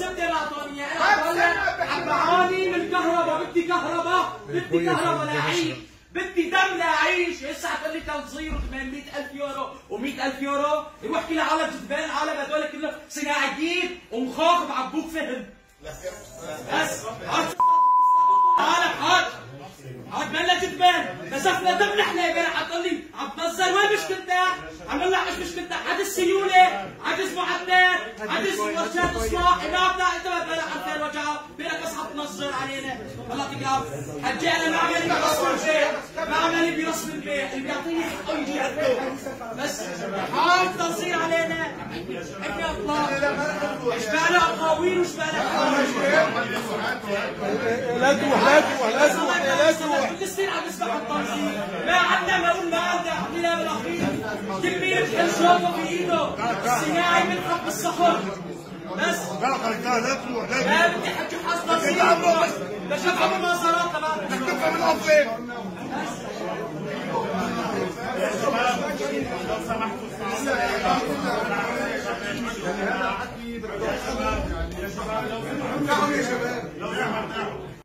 الزبده الاطونيه، انا عم بعاني من الكهرباء، بدي كهرباء لاعيش، بدي دم لاعيش، هسه عم تقول لي تنظير 800,000 يورو و100,000 يورو يروح كل عالم جذبان، عالم هذول كلهم صناعيين ومخاخ بعبوك فهم بس عالم عاد مالنا جذبان، نزفنا دم نحن يا بني، عم تقول لي عم تنظر، وين مشكلتك؟ عم بقول لك مش مشكلتك، عجز سيوله، عجز معدات، عجز ورشات اصلاح، ما عم انت ما بتبلع عن وجعه، بينك بس عم تنظر علينا، الله يعطيك العافيه، حجي انا ما عملي برسم البيع، ما عملي برسم البيع، اللي بيعطيني حقه يجي عنده، بس حاول تنظير علينا، ابني الله، اشبعنا اقاويل واشبعنا لا تروح كل السنين عم نسمع التنظير، ما عندنا ما قلنا عندنا بالاخير، كل مين بحل جوابه بايده، الصناعي بنحط بالصخر، بس لا بدي حكي حاس تنظير، لشفهم المناظرات تبعنا، بدك تفهم القضية، لو سمحتوا اسمعوا يا شباب، لو سمحتوا